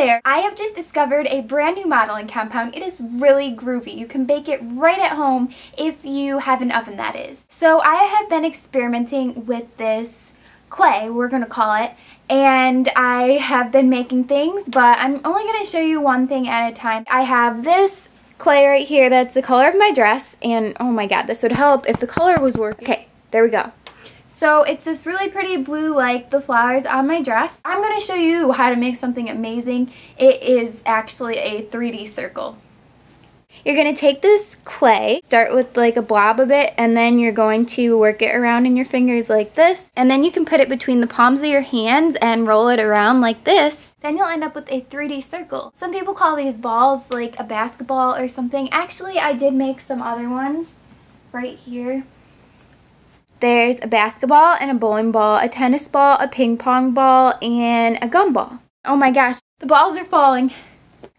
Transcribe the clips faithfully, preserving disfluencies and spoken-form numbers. there! I have just discovered a brand new model in Compound. It is really groovy. You can bake it right at home if you have an oven, that is. So I have been experimenting with this clay, we're gonna call it, and I have been making things, but I'm only gonna show you one thing at a time. I have this clay right here that's the color of my dress, and oh my god, this would help if the color was working. Okay, there we go. So it's this really pretty blue like the flowers on my dress. I'm going to show you how to make something amazing. It is actually a three D circle. You're going to take this clay, start with like a blob of it, and then you're going to work it around in your fingers like this. And then you can put it between the palms of your hands and roll it around like this. Then you'll end up with a three D circle. Some people call these balls like a basketball or something. Actually, I did make some other ones right here. There's a basketball and a bowling ball, a tennis ball, a ping pong ball, and a gumball. Oh my gosh, the balls are falling.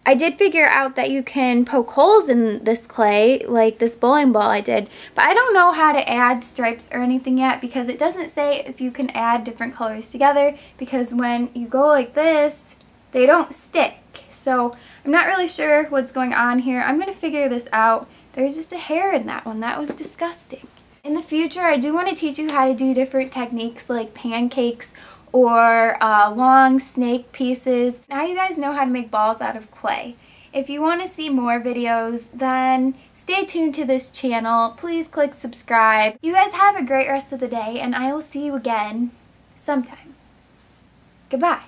I did figure out that you can poke holes in this clay, like this bowling ball I did, but I don't know how to add stripes or anything yet because it doesn't say if you can add different colors together, because when you go like this, they don't stick. So I'm not really sure what's going on here. I'm going to figure this out. There's just a hair in that one. That was disgusting. In the future, I do want to teach you how to do different techniques like pancakes or uh, long snake pieces. Now you guys know how to make balls out of clay. If you want to see more videos, then stay tuned to this channel. Please click subscribe. You guys have a great rest of the day, and I will see you again sometime. Goodbye.